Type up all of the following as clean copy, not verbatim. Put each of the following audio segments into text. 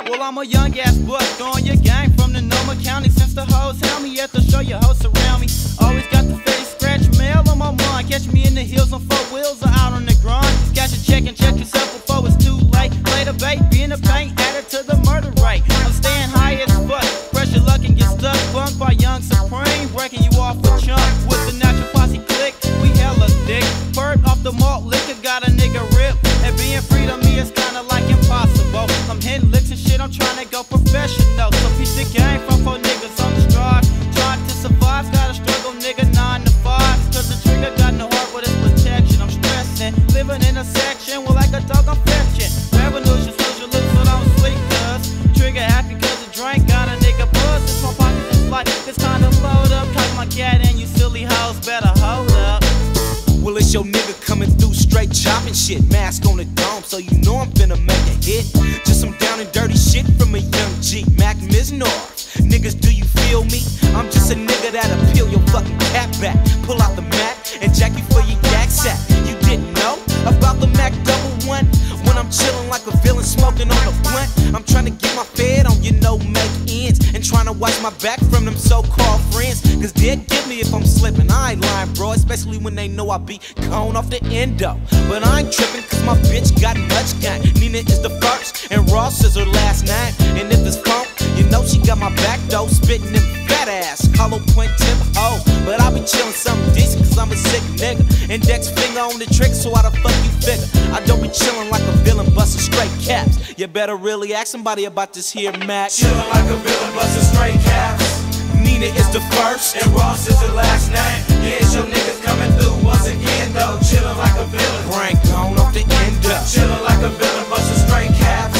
Well, I'm a young ass book, throwing your gang from the Noma County. Since the hoes held me at the show, your hoes around me. Always got the face scratch mail on my mind. Catch me in the hills on 4 wheels or out on the grind. Got your check and check yourself before it's too late. Play the bait, be in the paint, added to the murder rate. I'm staying high as fuck, pressure luck and get stuck. Bunked by Young Supreme, breaking you off a chunk. With the natural posse click, we hella dick. Bird off the malt liquor, got a nigga rip. And being free to me is kinda like impossible. I'm hitting licks and shit, I'm trying to go professional. So piece the game from 4 niggas on the strive. Trying to survive, gotta struggle, nigga, 9 to 5. Cause the trigger got no heart with its protection. I'm stressing, living in a section. Well, like a dog, I'm fetching. Revolution, lose your lips, so don't sleep, cuz. Trigger happy cause the drink got a nigga buzz. It's my pocket is light, it's kinda load up. Talk my cat and you silly hoes, better hold up. Well, it's your nigga coming through straight chopping shit. Mask on the dome, so you know I'm finna make a hit. Just some down and dirty shit from a young G, Mac Miznor. Niggas, do you feel me? I'm just a nigga that'll peel your fucking cap back. Pull out the Mac and jack you for your yak sack. You didn't know about the Mac Double 1? When I'm chillin' like a villain smoking on a blunt, I'm tryna get my fed on, you know, make ends. And tryna watch my back from them so-called friends, cause they'd get me if I'm slippin'. I ain't lying, bro, especially when they know I be cone off the endo. But I ain't trippin' cause my bitch got much gang. Nina is the first and Ross is her last name. And if it's punk, you know she got my back though. Spittin' them fat ass, hollow point tip ho. But I be chillin' something decent cause I'm a sick nigga. Index finger on the trick, so why the fuck you figure I don't be chillin' like a villain bustin' straight caps? You better really ask somebody about this here Mac. Chillin' like a villain bustin' straight caps. Nina is the first and Ross is her last name. Yeah, it's your niggas coming through once again though. Chillin' like a villain, brain gone off the end up. Chillin' like a villain bustin' straight caps.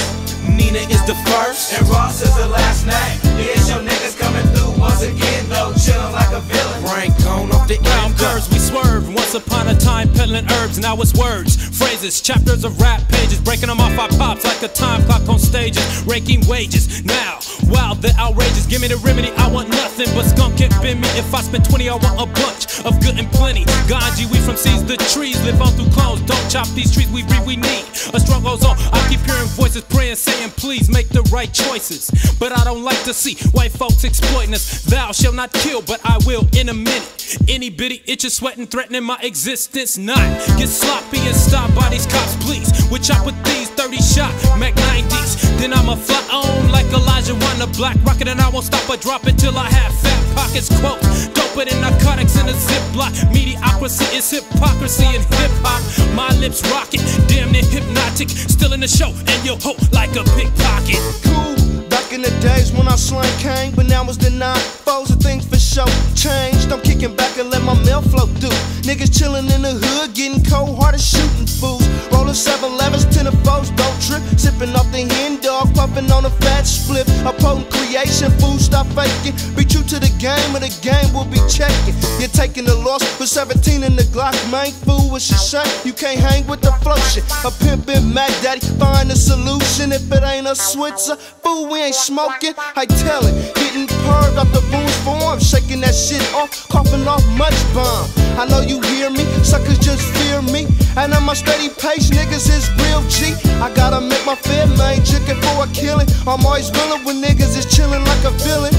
Nina is the first and Ross is her last name. Yeah, it's your niggas coming through once again though. Chillin' like a villain, brain gone off the end up. We swerve. Once upon a time peddling herbs, now it's words, phrases, chapters of rap pages. Breaking them off our pops like a time clock on stages. Raking wages now, wow, they're outrageous. Give me the remedy, I want nothing but skunk can't bend me. If I spend 20, I want a bunch of good and plenty. Ganji, we from seeds to trees, live on through clones. Don't chop these trees, we read, we need. A struggle goes on, I keep hearing voices praying, saying please make the right choices. But I don't like to see white folks exploiting us. Thou shalt not kill, but I will in a minute. Any bitty itches sweating, threatening my existence. Not get sloppy and stopped by these cops, please. We chop with these 30 shot Mac 90s. Then I'ma fly on like Elijah One, a black rocket, and I won't stop or drop it till I have fat pockets. Quote, doper than narcotics in a Ziploc. Mediocrity is hypocrisy in hip hop. My lips rocket, damn near hypnotic. Still in the show, and you'll hoe like a pickpocket. Cool. Back in the days when I slung came, but now it's the 9-4s and things for show changed. I'm kicking back and let my mail flow through. Niggas chillin' in the hood, getting cold-hearted, shooting fools. Rollin' 7-11s, 10-4s, don't trip. Sippin' off the hen dog, puffin' on a fat split. A potent creation, food, stop faking. Be true to the game, or the game will be checking. You're taking the loss for 17 in the Glock. Main fool, it's a shame you can't hang with the flow shit. A pimpin' Mac Daddy, find a solution. If it ain't a Switzer, fool, we ain't smoking, I tell it. Getting perved off the booze form, shaking that shit off, coughing off much bomb. I know you hear me, suckers just fear me, and I'm a steady pace, niggas is real G. I gotta make my fair main chicken for a killing. I'm always willing when niggas is chilling like a villain.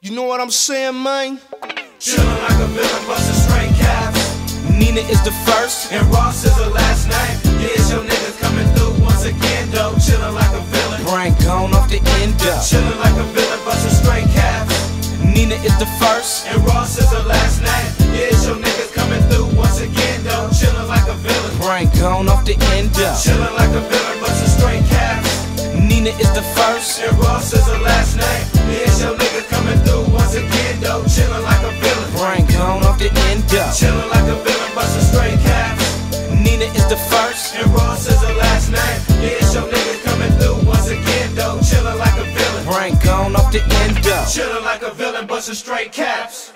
You know what I'm saying, man? Chilling like a villain, busting straight caps. Nina is the first, and Ross is her last name. Yeah, it's your niggas coming through. Again though, chillin' like a villain, brain gone off the end up. Chillin' like a villain, bustin' straight caps. Nina is the first, and Ross is her last name. Yeah, it's your niggas coming through once again though. Chillin' like a villain, brain gone off the end up. Chillin' like a villain, bustin' straight caps. Nina is the first, and Ross is her last name. Yeah, it's your niggas coming through once again though. Chillin' like a villain, brain gone off the end up. Chillin' like a villain, bustin' straight caps. Nina is the first, and Ross is her last name. Yeah, it's your nigga coming through once again though. Chillin' like a villain, brain gone off the end up. Chillin' like a villain, bustin' straight caps.